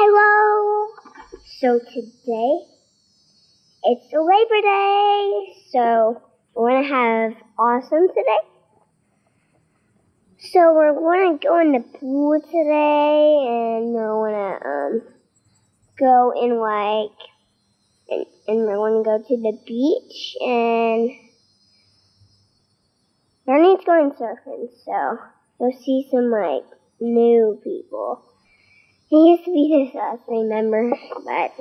Hello! So today, it's Labor Day, so we're going to have awesome today. So we're going to go in the pool today, and we're going to go in and we're going to go to the beach, and Bernie's going surfing, so you'll see some, new people. He used to be this us, remember? But,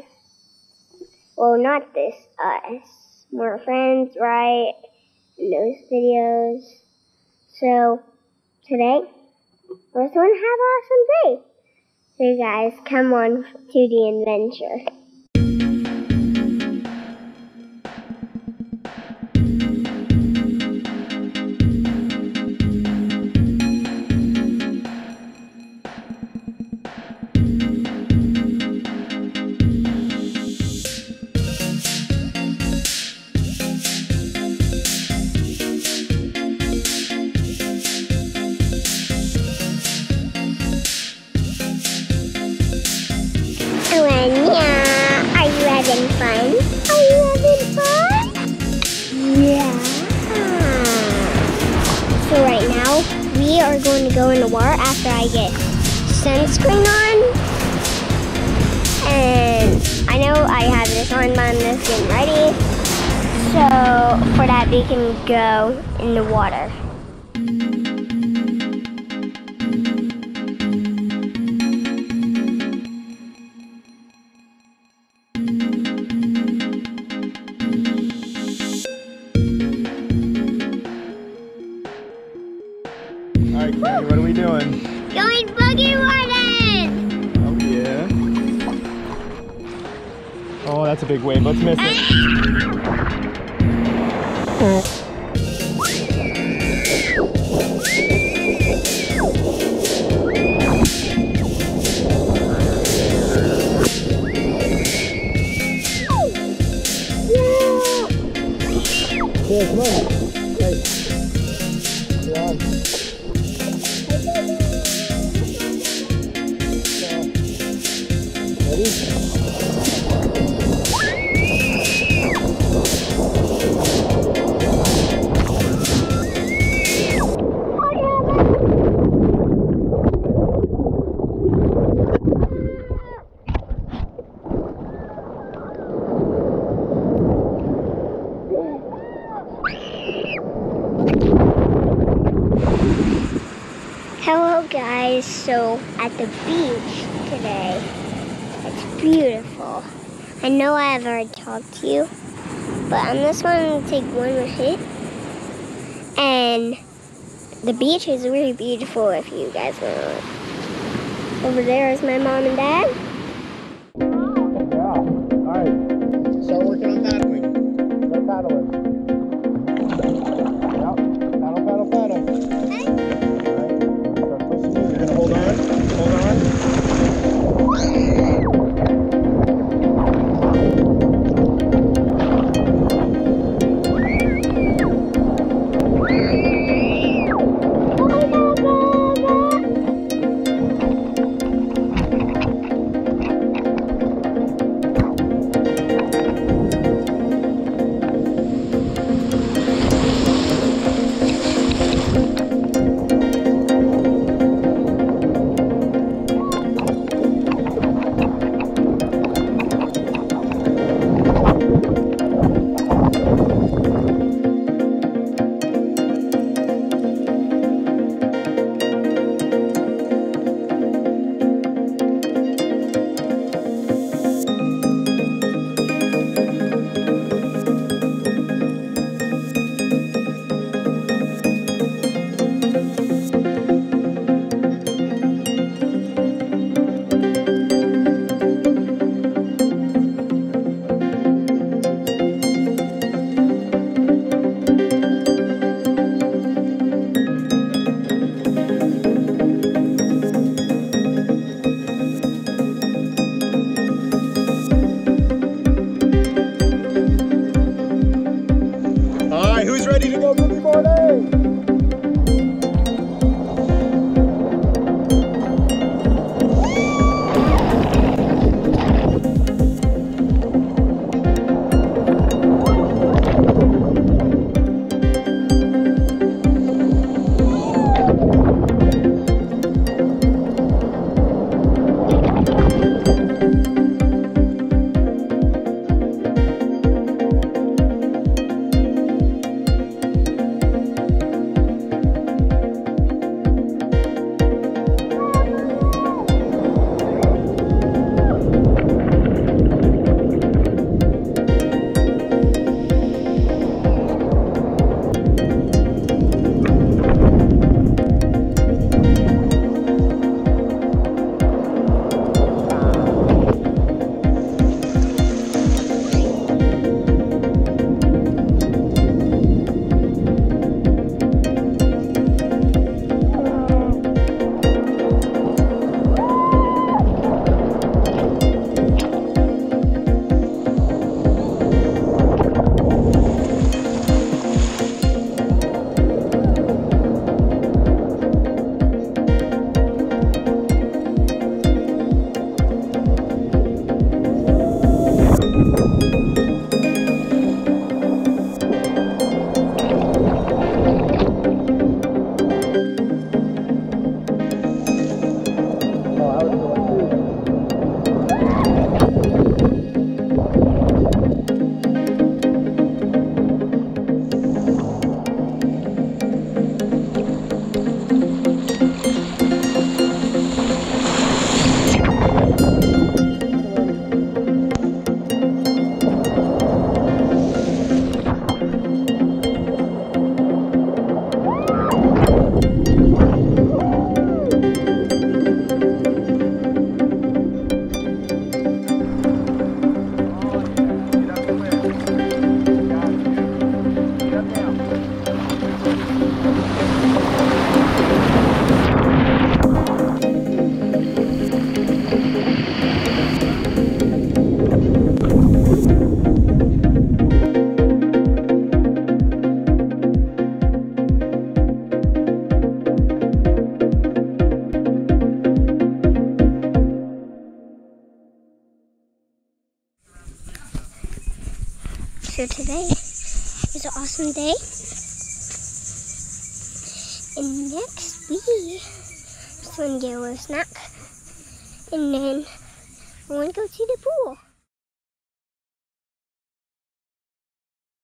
well, not this us. More friends, right? In those videos. So, today, we're going to have an awesome day. So, you guys, come on to the adventure. Fun? Are you having fun? Yeah. So right now, we are going to go in the water after I get sunscreen on. And I know I have this on, but I'm just getting ready. So for that, we can go in the water. Alright, Kenny, what are we doing? Going boogie warden! Oh, yeah. Oh, that's a big wave. Let's miss it. Yeah, come on. Hello guys, so at the beach today, it's beautiful. I know I have already talked to you, but I'm just going to take one more hit. And the beach is really beautiful if you guys want to look. Over there is my mom and dad. Yeah, alright. Start working on paddling. Start paddling. So today is an awesome day, and next we just want to get a little snack, and then we want to go see the pool.